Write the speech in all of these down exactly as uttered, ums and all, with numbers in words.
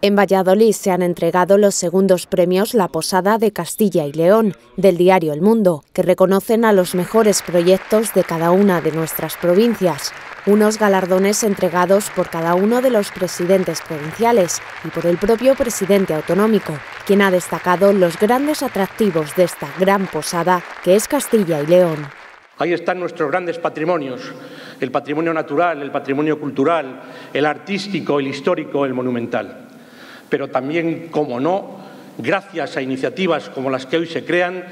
En Valladolid se han entregado los segundos premios La Posada de Castilla y León, del diario El Mundo, que reconocen a los mejores proyectos de cada una de nuestras provincias. Unos galardones entregados por cada uno de los presidentes provinciales y por el propio presidente autonómico, quien ha destacado los grandes atractivos de esta gran posada que es Castilla y León. Ahí están nuestros grandes patrimonios, el patrimonio natural, el patrimonio cultural, el artístico, el histórico, el monumental. Pero también, como no, gracias a iniciativas como las que hoy se crean,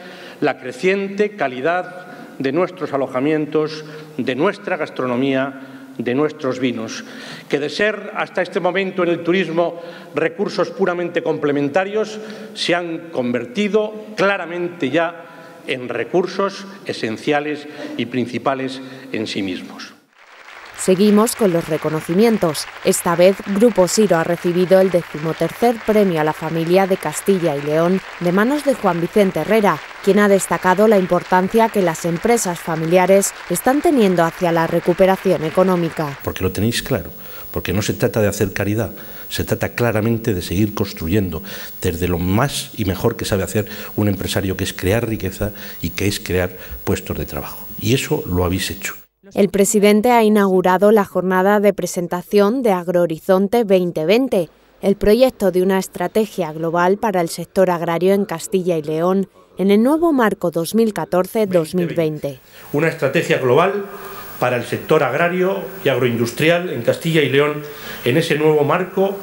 la creciente calidad de nuestros alojamientos, de nuestra gastronomía, de nuestros vinos, que de ser hasta este momento en el turismo recursos puramente complementarios, se han convertido claramente ya en recursos esenciales y principales en sí mismos. Seguimos con los reconocimientos. Esta vez, Grupo Siro ha recibido el decimotercer premio a la familia de Castilla y León de manos de Juan Vicente Herrera, quien ha destacado la importancia que las empresas familiares están teniendo hacia la recuperación económica. Porque lo tenéis claro, porque no se trata de hacer caridad, se trata claramente de seguir construyendo desde lo más y mejor que sabe hacer un empresario, que es crear riqueza y que es crear puestos de trabajo. Y eso lo habéis hecho. El presidente ha inaugurado la jornada de presentación de Agrohorizonte veinte veinte, el proyecto de una estrategia global para el sector agrario en Castilla y León en el nuevo marco dos mil catorce dos mil veinte. Una estrategia global para el sector agrario y agroindustrial en Castilla y León en ese nuevo marco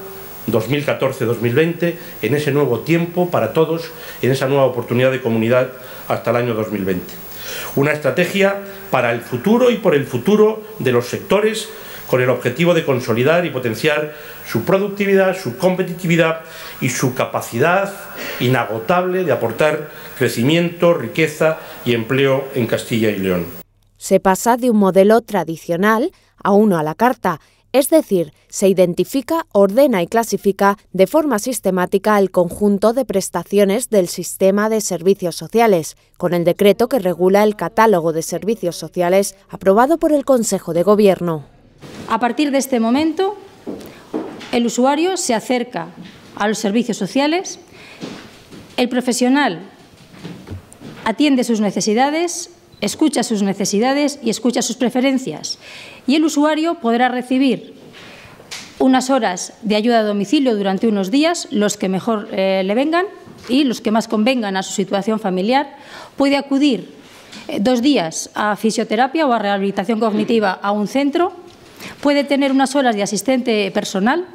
dos mil catorce dos mil veinte, en ese nuevo tiempo para todos, en esa nueva oportunidad de comunidad hasta el año dos mil veinte. Una estrategia para el futuro y por el futuro de los sectores, con el objetivo de consolidar y potenciar su productividad, su competitividad y su capacidad inagotable de aportar crecimiento, riqueza y empleo en Castilla y León. Se pasa de un modelo tradicional a uno a la carta, es decir, se identifica, ordena y clasifica de forma sistemática el conjunto de prestaciones del sistema de servicios sociales, con el decreto que regula el Catálogo de Servicios Sociales aprobado por el Consejo de Gobierno. A partir de este momento, el usuario se acerca a los servicios sociales, el profesional atiende sus necesidades, escucha sus necesidades y escucha sus preferencias, y el usuario podrá recibir unas horas de ayuda a domicilio durante unos días, los que mejor eh, le vengan y los que más convengan a su situación familiar. Puede acudir eh, dos días a fisioterapia o a rehabilitación cognitiva a un centro, puede tener unas horas de asistente personal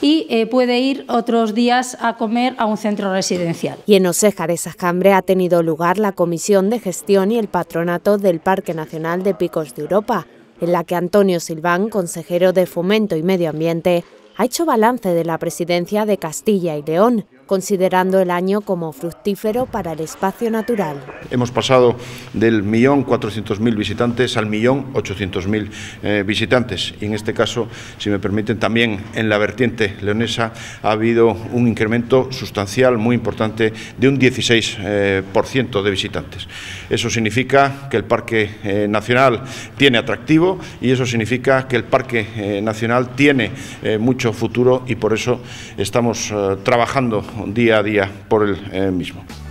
y eh, puede ir otros días a comer a un centro residencial. Y en Oseja de Sajambre ha tenido lugar la Comisión de Gestión y el Patronato del Parque Nacional de Picos de Europa, en la que Antonio Silván, consejero de Fomento y Medio Ambiente, ha hecho balance de la presidencia de Castilla y León, considerando el año como fructífero para el espacio natural. Hemos pasado del millón cuatrocientos mil visitantes al millón ochocientos mil eh, visitantes, y en este caso, si me permiten, también en la vertiente leonesa ha habido un incremento sustancial muy importante de un dieciséis por ciento eh, por ciento de visitantes. Eso significa que el Parque eh, Nacional tiene atractivo, y eso significa que el Parque eh, Nacional tiene eh, mucho futuro, y por eso estamos eh, trabajando día a día por el mismo.